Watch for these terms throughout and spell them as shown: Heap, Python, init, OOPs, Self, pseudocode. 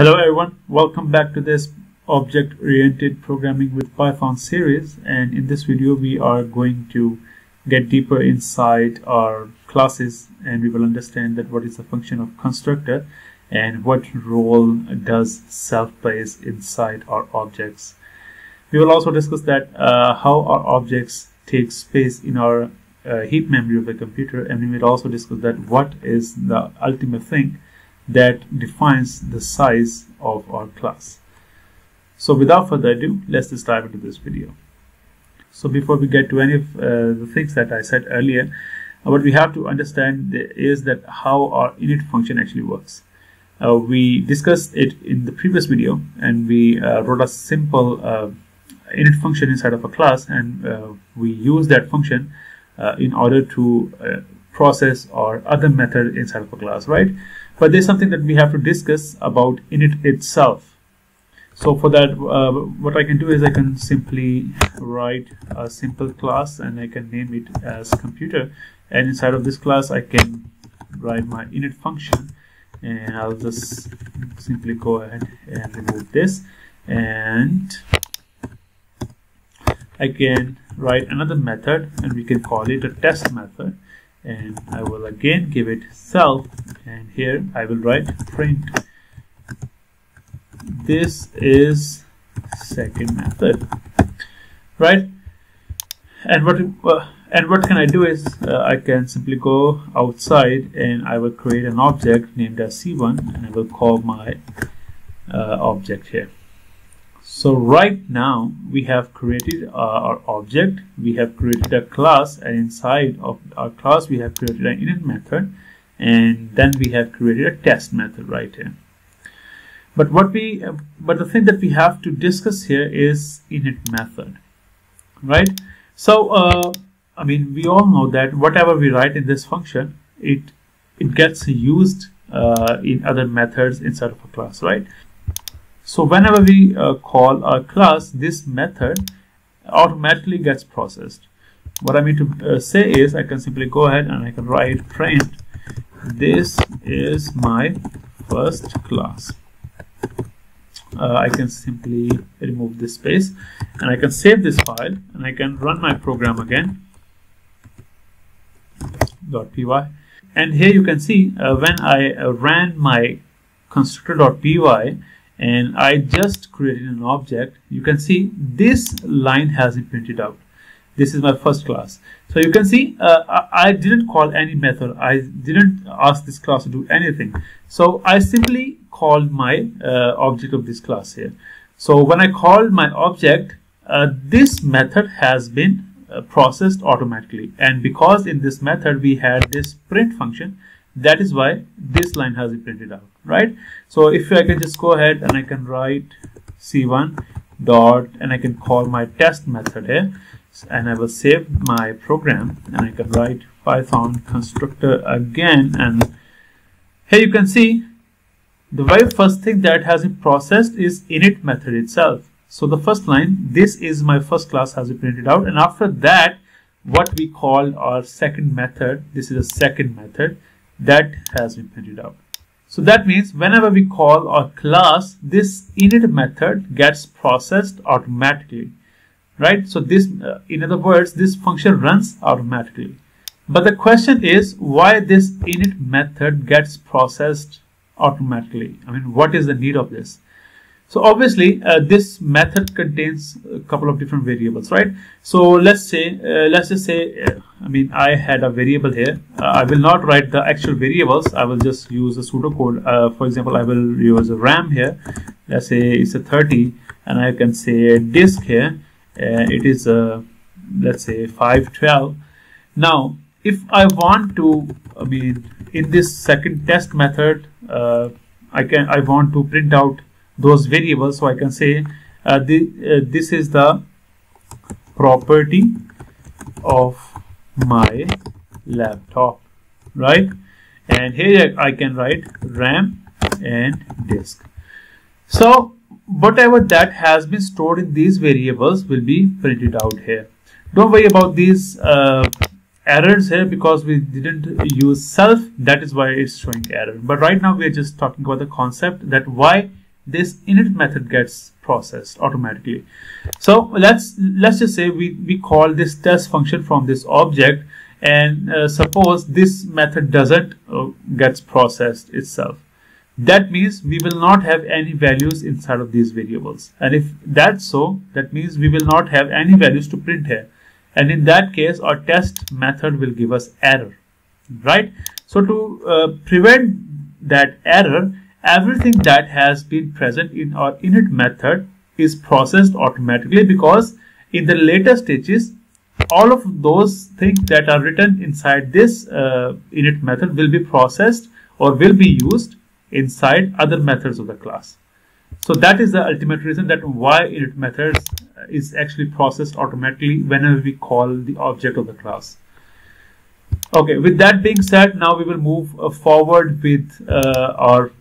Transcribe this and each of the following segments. Hello everyone, welcome back to this object-oriented programming with Python series, and in this video we are going to get deeper inside our classes and we will understand that what is the function of constructor and what role does self plays inside our objects. We will also discuss that how our objects take space in our heap memory of the computer, and we will also discuss that what is the ultimate thing that defines the size of our class. So without further ado, let's just dive into this video. So before we get to any of the things that I said earlier, what we have to understand is that how our init function actually works. We discussed it in the previous video, and we wrote a simple init function inside of a class, and we use that function in order to process or other method inside of a class, right? But there's something that we have to discuss about init itself. So for that, what I can do is I can simply write a simple class and I can name it as computer, and inside of this class I can write my init function, and I'll just simply go ahead and remove this, and I can write another method and we can call it a test method, and I will again give it self, and here I will write print. This is second method, right? And what can I do is I can simply go outside and I will create an object named as C1, and I will call my object here. So right now we have created our object, we have created a class, and inside of our class we have created an init method, and then we have created a test method right here. But the thing that we have to discuss here is init method, right? So I mean, we all know that whatever we write in this function, it gets used in other methods inside of a class, right? So whenever we call our class, this method automatically gets processed. What I mean to say is I can simply go ahead and I can write print. This is my first class. I can simply remove this space and I can save this file and I can run my program again, .py. And here you can see when I ran my constructor.py, and I just created an object, you can see this line has been printed out. This is my first class. So you can see I didn't call any method. I didn't ask this class to do anything. So I simply called my object of this class here. So when I called my object, this method has been processed automatically. And because in this method we had this print function, that is why this line has been printed out, right? So if I can just go ahead and I can write C1 dot, and I can call my test method here, and I will save my program, and I can write Python constructor again, and here you can see the very first thing that has been processed is init method itself. So the first line, this is my first class, has been printed out, and after that what we called our second method, this is a second method, that has been printed out. So that means whenever we call our class, this init method gets processed automatically, right? So this, in other words, this function runs automatically. But the question is why this init method gets processed automatically. I mean, what is the need of this? So obviously this method contains a couple of different variables, right? So let's say, I mean, I had a variable here. I will not write the actual variables. I will just use a pseudocode. For example, I will use a RAM here. Let's say it's a 30, and I can say disk here. It is a, let's say 512. Now, if I want to, I mean, in this second test method, I want to print out those variables, so I can say this is the property of my laptop, right? And here I can write RAM and disk. So whatever that has been stored in these variables will be printed out here. Don't worry about these errors here, because we didn't use self, that is why it's showing error. But right now we're just talking about the concept that why this init method gets processed automatically. So let's just say we call this test function from this object, and suppose this method doesn't gets processed itself. That means we will not have any values inside of these variables, and if that's so, that means we will not have any values to print here, and in that case our test method will give us error, right? So to prevent that error, everything that has been present in our init method is processed automatically, because in the later stages all of those things that are written inside this init method will be processed or will be used inside other methods of the class. So that is the ultimate reason that why init methods is actually processed automatically whenever we call the object of the class. Okay, with that being said, now we will move forward with our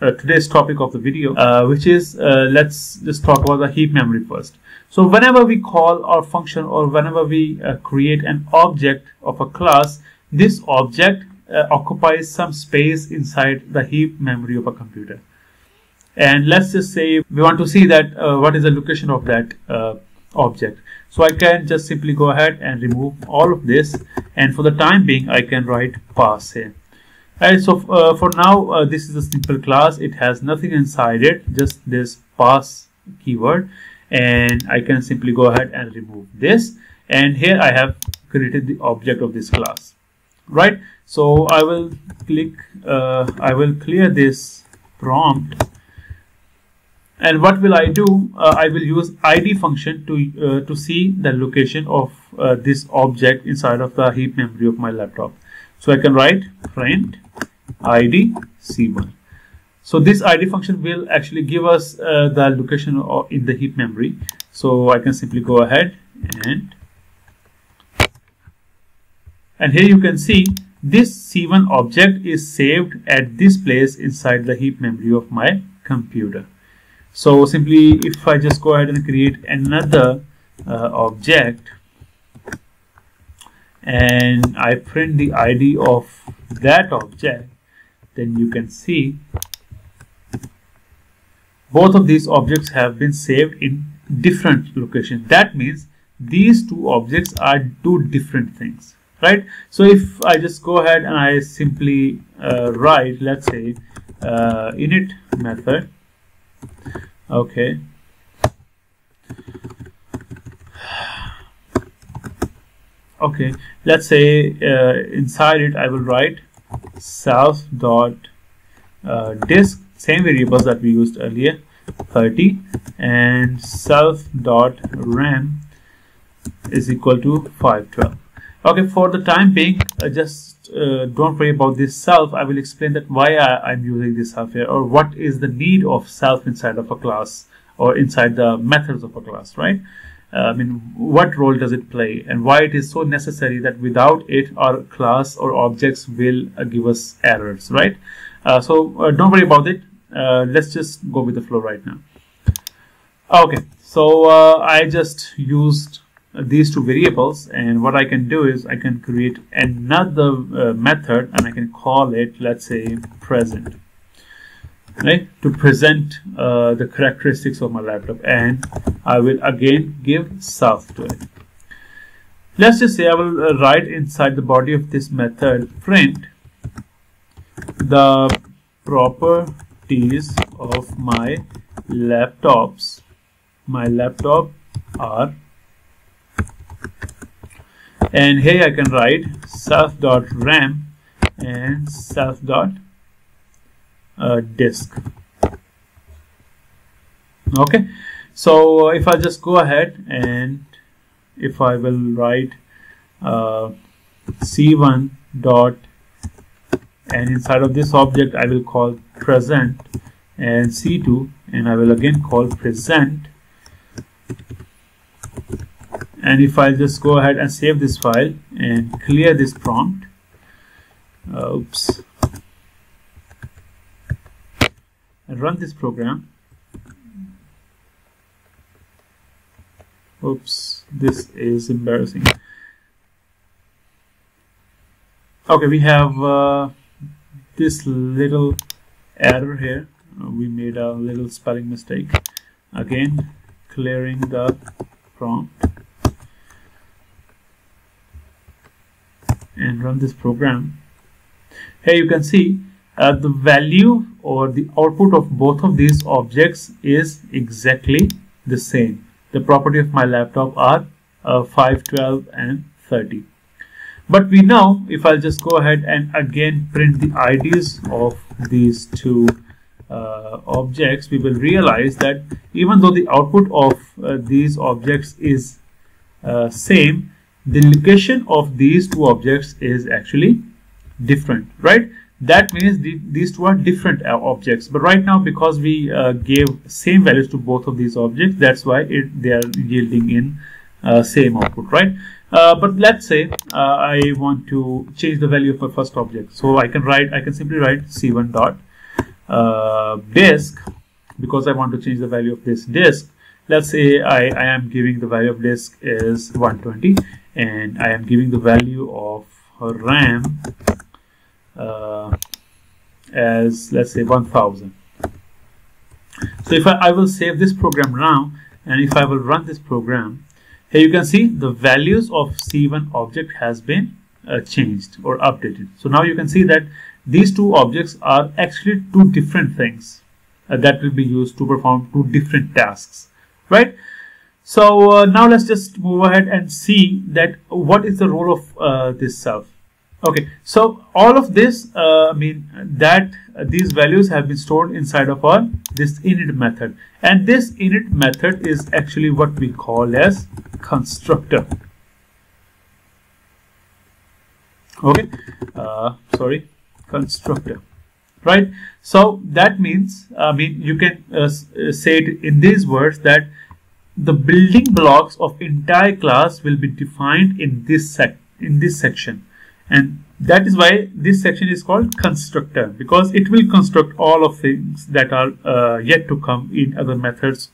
today's topic of the video, which is let's just talk about the heap memory first. So whenever we call our function or whenever we create an object of a class, this object occupies some space inside the heap memory of a computer. And let's just say we want to see that what is the location of that object. So I can just simply go ahead and remove all of this, and for the time being I can write pass here. And so for now this is a simple class, it has nothing inside it, just this pass keyword, and I can simply go ahead and remove this, and here I have created the object of this class, right? So I will click I will clear this prompt, and what will I do? I will use id function to see the location of this object inside of the heap memory of my laptop. So I can write print id c1. So this id function will actually give us the location in the heap memory. So I can simply go ahead and here you can see this c1 object is saved at this place inside the heap memory of my computer. So simply if I just go ahead and create another object, and I print the ID of that object, then you can see both of these objects have been saved in different locations. That means these two objects are two different things, right? So if I just go ahead and I simply write, let's say init method, okay, let's say inside it I will write self dot disk, same variables that we used earlier, 30, and self dot ram is equal to 512. Okay, for the time being just don't worry about this self. I will explain that why I'm using this self here, or what is the need of self inside of a class or inside the methods of a class, right? I mean, what role does it play, and why it is so necessary that without it our class or objects will give us errors, right? So don't worry about it. Let's just go with the flow right now. Okay, so I just used these two variables, and what I can do is I can create another method, and I can call it, let's say, present, right, to present the characteristics of my laptop, and I will again give self to it. Let's just say I will write inside the body of this method print the properties of my laptops. My laptop are, and here I can write self.ram and self.ram disk. Okay, so if I just go ahead and if I will write c1 dot, and inside of this object I will call present, and c2, and I will again call present, and if I just go ahead and save this file and clear this prompt, oops, and run this program. Oops, this is embarrassing. Okay, we have this little error here. we made a little spelling mistake. Again, clearing the prompt and run this program. Here you can see the value or the output of both of these objects is exactly the same. The property of my laptop are 5, 12 and 30. But we know if I'll just go ahead and again print the IDs of these two objects, we will realize that even though the output of these objects is same, the location of these two objects is actually different, right? That means these two are different objects, but right now because we gave same values to both of these objects, that's why they are yielding in same output, right? But let's say I want to change the value of my first object, so I can simply write c1 dot disk, because I want to change the value of this disk. Let's say I am giving the value of disk is 120 and I am giving the value of RAM as, let's say, 1000. So if I will save this program now, and if I will run this program, here you can see the values of C1 object has been changed or updated. So now you can see that these two objects are actually two different things that will be used to perform two different tasks, right? So now let's just move ahead and see that what is the role of this self. Okay, so all of this these values have been stored inside of our this init method, and this init method is actually what we call as constructor. Okay, constructor, right? So that means you can say it in these words that the building blocks of entire class will be defined in this section. And that is why this section is called constructor, because it will construct all of things that are yet to come in other methods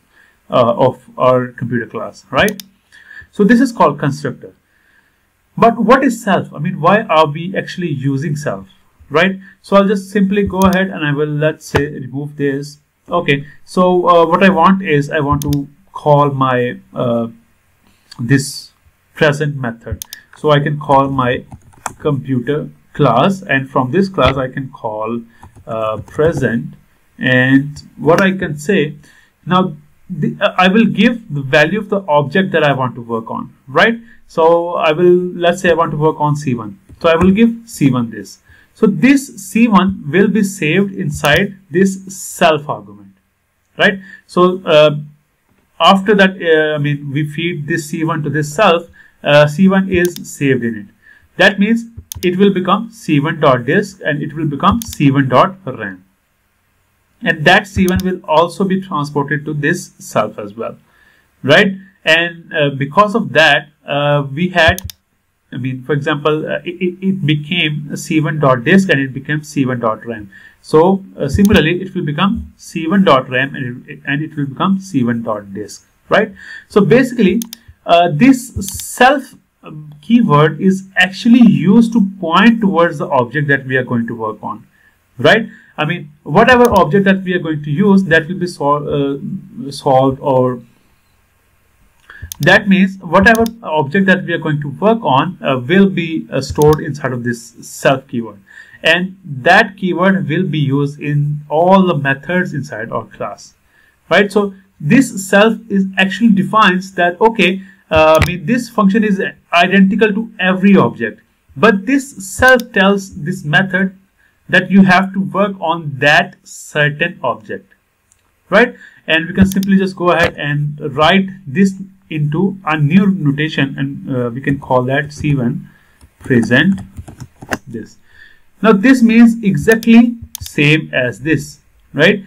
of our computer class, right? So this is called constructor. But what is self? I mean, why are we actually using self, right? So I'll just simply go ahead and I will, let's say, remove this. Okay, so what I want is I want to call my this present method. So I can call my computer class, and from this class I can call present, and what I can say now, I will give the value of the object that I want to work on, right? So I will, let's say I want to work on C1, so I will give C1 this. So this C1 will be saved inside this self argument, right? So after that, we feed this C1 to this self, C1 is saved in it. That means it will become c1.disk and it will become c1.ram. And that c1 will also be transported to this self as well, right? And because of that, we had, for example, it became c1.disk and it became c1.ram. So similarly, it will become c1.ram and it will become c1.disk, right? So basically, this self keyword is actually used to point towards the object that we are going to work on, right? I mean, whatever object that we are going to use, that will be solved, or that means whatever object that we are going to work on will be stored inside of this self keyword, and that keyword will be used in all the methods inside our class, right? So this self is actually defines that, okay, this function is identical to every object, but this self tells this method that you have to work on that certain object, right? And we can simply just go ahead and write this into a new notation, and we can call that C1 present this. Now this means exactly same as this, right?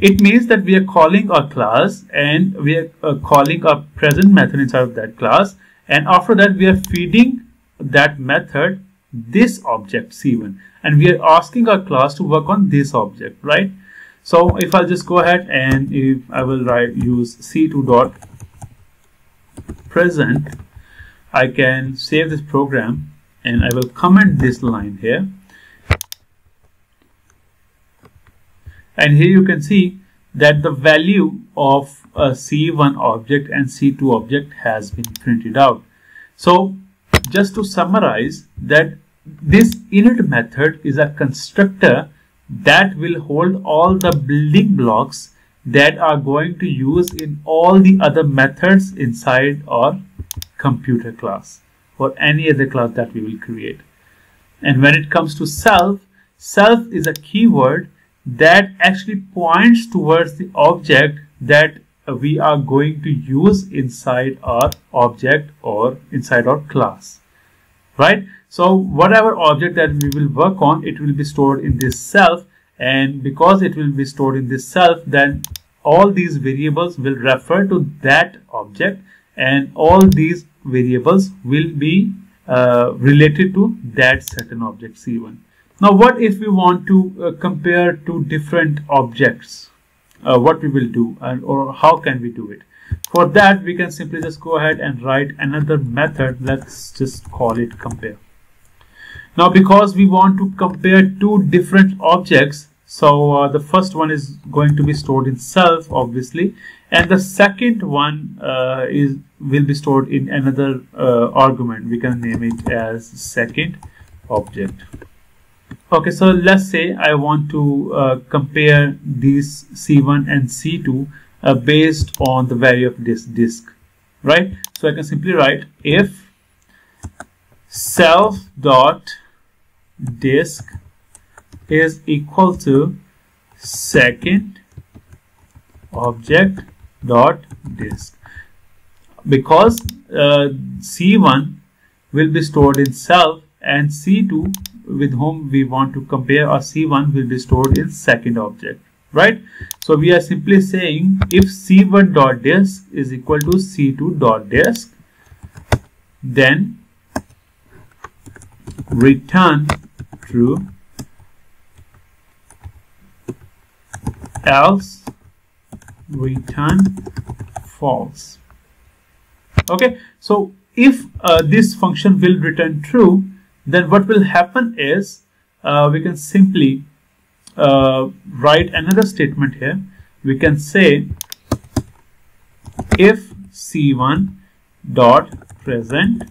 It means that we are calling our class and we are calling our present method inside of that class, and after that we are feeding that method this object C1, and we are asking our class to work on this object, right? So if I'll just go ahead and if I will use C2 dot present, I can save this program and I will comment this line here. And here you can see that the value of a C1 object and C2 object has been printed out. So just to summarize, that this init method is a constructor that will hold all the building blocks that are going to use in all the other methods inside our computer class or any other class that we will create. And when it comes to self, self is a keyword that actually points towards the object that we are going to use inside our object or inside our class, right? So whatever object that we will work on, it will be stored in this self, and because it will be stored in this self, then all these variables will refer to that object, and all these variables will be related to that certain object C1. Now what if we want to compare two different objects, what we will do, and or how can we do it? For that, we can simply just go ahead and write another method. Let's just call it compare. Now because we want to compare two different objects, so the first one is going to be stored in self, obviously, and the second one will be stored in another argument. We can name it as second object. Okay, so let's say I want to compare these C1 and C2 based on the value of this disk, right? So I can simply write if self.disk is equal to second object dot disk, because C1 will be stored in self and C2, with whom we want to compare our C1, will be stored in second object, right? So we are simply saying if C1 dot disk is equal to C2 dot disk, then return true, else return false. Okay, so if this function will return true, then what will happen is we can simply write another statement here. We can say if C1 dot present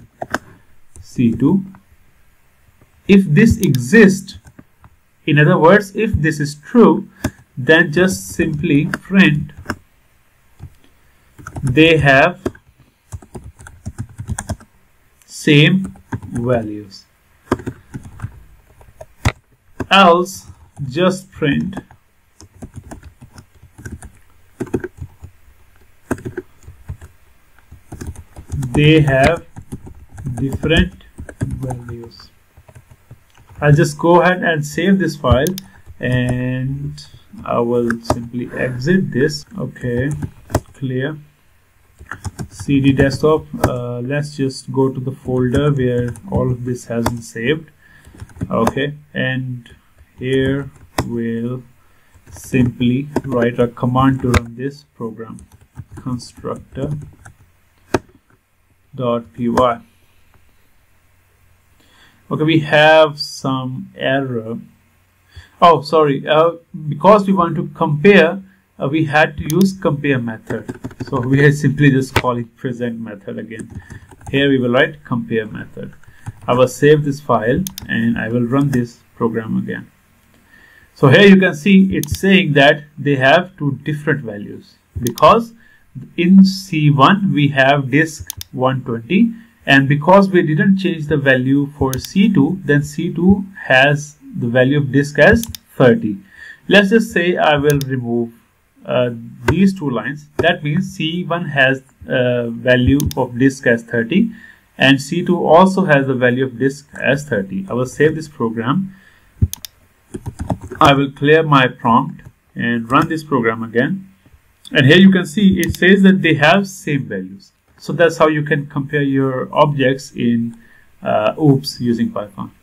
C2, if this exists, in other words, if this is true, then just simply print they have same values, else just print they have different values. I'll just go ahead and save this file, and I will simply exit this. Okay, clear CD desktop. Let's just go to the folder where all of this has been saved. Okay, and here we'll simply write a command to run this program, constructor.py. Okay, we have some error. Oh, sorry, because we want to compare, we had to use compare method, so we had simply just call it present method again. Here we will write compare method. I will save this file and I will run this program again. So here you can see it's saying that they have two different values, because in C1 we have disk 120, and because we didn't change the value for C2, then C2 has the value of disk as 30. Let's just say I will remove these two lines. That means C1 has value of disk as 30, and C2 also has the value of disk as 30. I will save this program. I will clear my prompt and run this program again. And here you can see it says that they have same values. So that's how you can compare your objects in OOPs using Python.